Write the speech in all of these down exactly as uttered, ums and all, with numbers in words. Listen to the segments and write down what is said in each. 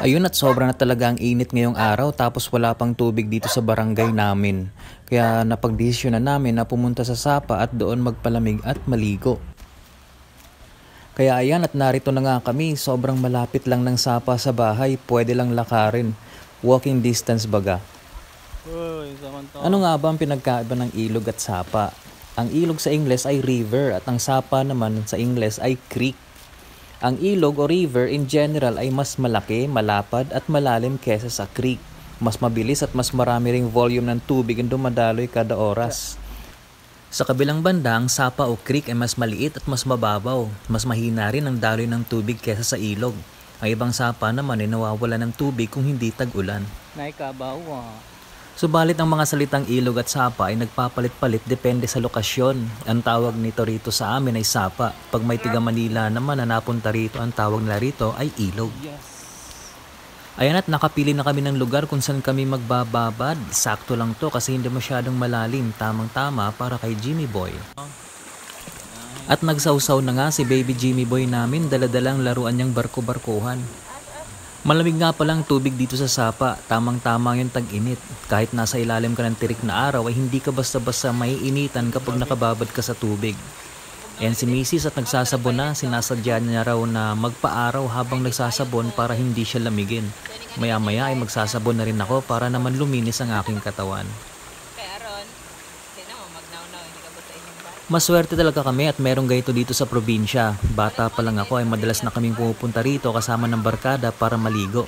Ayun, at sobra na talaga ang init ngayong araw tapos wala pang tubig dito sa barangay namin. Kaya napagdesisyon na namin na pumunta sa Sapa at doon magpalamig at maligo. Kaya ayan, at narito na nga kami, sobrang malapit lang ng Sapa sa bahay, pwede lang lakarin. Walking distance baga. Ano nga ba ang pinagkaiba ng ilog at Sapa? Ang ilog sa Ingles ay river at ang Sapa naman sa Ingles ay creek. Ang ilog o river in general ay mas malaki, malapad at malalim kesa sa creek. Mas mabilis at mas marami ring volume ng tubig ang dumadaloy kada oras. Sa kabilang banda, ang Sapa o creek ay mas maliit at mas mababaw. Mas mahina rin ang daloy ng tubig kesa sa ilog. Ang ibang Sapa naman ay nawawala ng tubig kung hindi tag-ulan. Subalit ang mga salitang ilog at Sapa ay nagpapalit-palit depende sa lokasyon. Ang tawag nito rito sa amin ay Sapa. Pag may tiga Manila naman na napunta rito, ang tawag nila rito ay ilog. Yes. Ayan, at nakapili na kami ng lugar kung saan kami magbababad. Sakto lang to kasi hindi masyadong malalim. Tamang-tama para kay Jimmy Boy. At nagsausaw na nga si baby Jimmy Boy namin, daladalang laruan niyang barko-barkohan. Malamig nga palang tubig dito sa Sapa, tamang-tama yung tag-init. Kahit nasa ilalim ka ng tirik na araw ay hindi ka basta-basta maiinitan kapag nakababad ka sa tubig. Ayan si misis at nagsasabon na, sinasadya niya raw na magpa-araw habang nagsasabon para hindi siya lamigin. Maya-maya ay magsasabon na rin ako para naman luminis ang aking katawan. Maswerte talaga kami at merong ganito dito sa probinsya. Bata pa lang ako ay madalas na kaming pumupunta rito kasama ng barkada para maligo.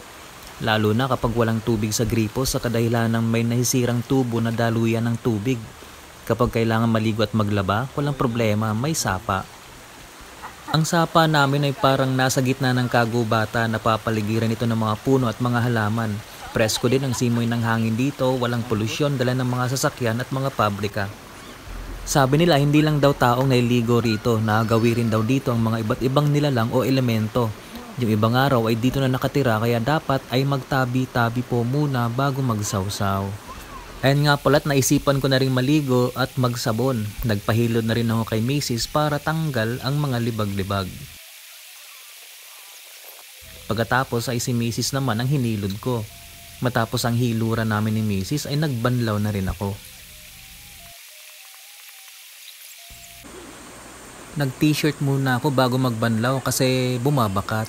Lalo na kapag walang tubig sa gripo sa kadahilan ng may nahisirang tubo na daluyan ng tubig. Kapag kailangan maligo at maglaba, walang problema, may Sapa. Ang Sapa namin ay parang nasa gitna ng kagubata, napapaligiran ito ng mga puno at mga halaman. Presko din ang simoy ng hangin dito, walang polusyon dala ng mga sasakyan at mga pabrika. Sabi nila hindi lang daw taong nailigo rito, nagagawi rin daw dito ang mga iba't ibang nilalang o elemento. Yung ibang araw ay dito na nakatira kaya dapat ay magtabi-tabi po muna bago magsawsaw. Ayan nga pala't naisipan ko na rin maligo at magsabon. Nagpahilod na rin ako kay misis para tanggal ang mga libag-libag. Pagkatapos ay si misis naman ang hinilod ko. Matapos ang hiluran namin ni misis ay nagbanlaw na rin ako. Nag-t-shirt muna ako bago magbanlaw kasi bumabakat.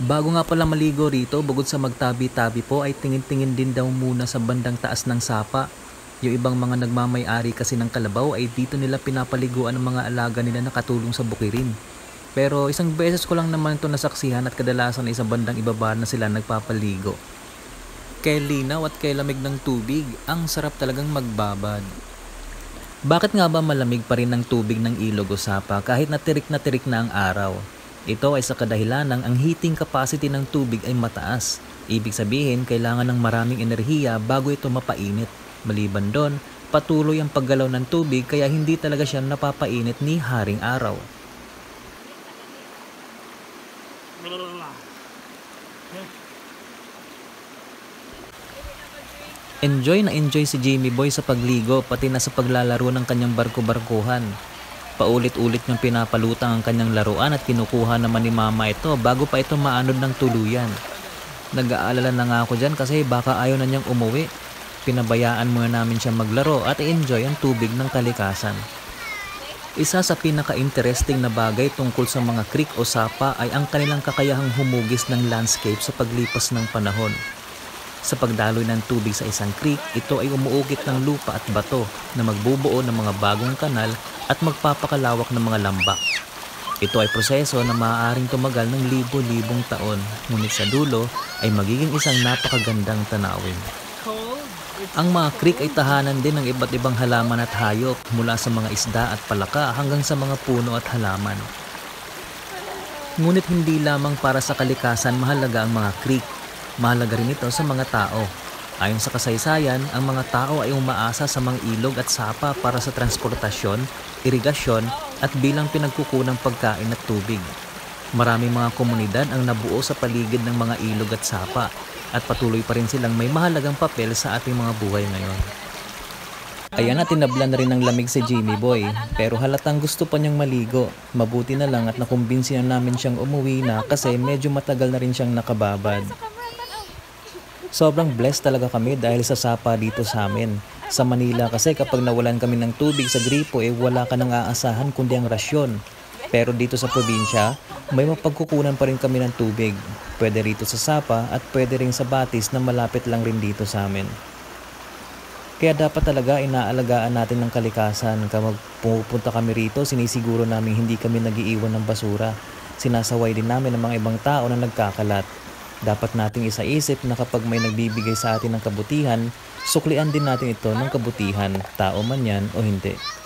Bago nga pala maligo rito, bukod sa magtabi-tabi po ay tingin-tingin din daw muna sa bandang taas ng Sapa. Yung ibang mga nagmamay-ari kasi ng kalabaw ay dito nila pinapaliguan ang mga alaga nila na katulong sa bukirin. Pero isang beses ko lang naman ito nasaksihan at kadalasan ay sa bandang ibaba na sila nagpapaligo. Kay linaw at kay lamig ng tubig, ang sarap talagang magbabad. Bakit nga ba malamig pa rin ang tubig ng ilog o Sapa kahit natirik na tirik na ang araw? Ito ay sa kadahilanang ang heating capacity ng tubig ay mataas. Ibig sabihin, kailangan ng maraming enerhiya bago ito mapainit. Maliban doon, patuloy ang paggalaw ng tubig kaya hindi talaga siya napapainit ni Haring Araw. Enjoy na enjoy si Jimmy Boy sa pagligo pati na sa paglalaro ng kanyang barko-barkuhan. Paulit-ulit niyang pinapalutang ang kanyang laruan at kinukuha naman ni Mama ito bago pa ito maanod ng tuluyan. Nag-aalala na nga ako dyan kasi baka ayaw na niyang umuwi. Pinabayaan muna namin siya maglaro at i-enjoy ang tubig ng kalikasan. Isa sa pinaka-interesting na bagay tungkol sa mga creek o Sapa ay ang kanilang kakayahang humugis ng landscape sa paglipas ng panahon. Sa pagdaloy ng tubig sa isang creek, ito ay umuugit ng lupa at bato na magbubuo ng mga bagong kanal at magpapakalawak ng mga lambak. Ito ay proseso na maaaring tumagal ng libo-libong taon, ngunit sa dulo ay magiging isang napakagandang tanawin. Ang mga creek ay tahanan din ng iba't ibang halaman at hayop, mula sa mga isda at palaka hanggang sa mga puno at halaman. Ngunit hindi lamang para sa kalikasan mahalaga ang mga creek. Mahalaga rin ito sa mga tao. Ayon sa kasaysayan, ang mga tao ay umaasa sa mga ilog at Sapa para sa transportasyon, irigasyon at bilang pinagkukunang pagkain at tubig. Maraming mga komunidad ang nabuo sa paligid ng mga ilog at Sapa at patuloy pa rin silang may mahalagang papel sa ating mga buhay ngayon. Ayan na, tinabla na rin ng lamig si Jimmy Boy, pero halatang gusto pa niyang maligo. Mabuti na lang at nakumbinsi na namin siyang umuwi na kasi medyo matagal na rin siyang nakababad. Sobrang blessed talaga kami dahil sa sapa dito sa amin. Sa Manila kasi kapag nawalan kami ng tubig sa gripo eh wala ka nang aasahan kundi ang rasyon. Pero dito sa probinsya, may mapagkukunan pa rin kami ng tubig. Pwede rito sa sapa at pwede rin sa batis na malapit lang rin dito sa amin. Kaya dapat talaga inaalagaan natin ng kalikasan. Kapag pupunta kami rito, sinisiguro namin hindi kami nag-iiwan ng basura. Sinasaway din namin ng mga ibang tao na nagkakalat. Dapat nating isaisip na kapag may nagbibigay sa atin ng kabutihan, suklian din natin ito ng kabutihan, tao man yan o hindi.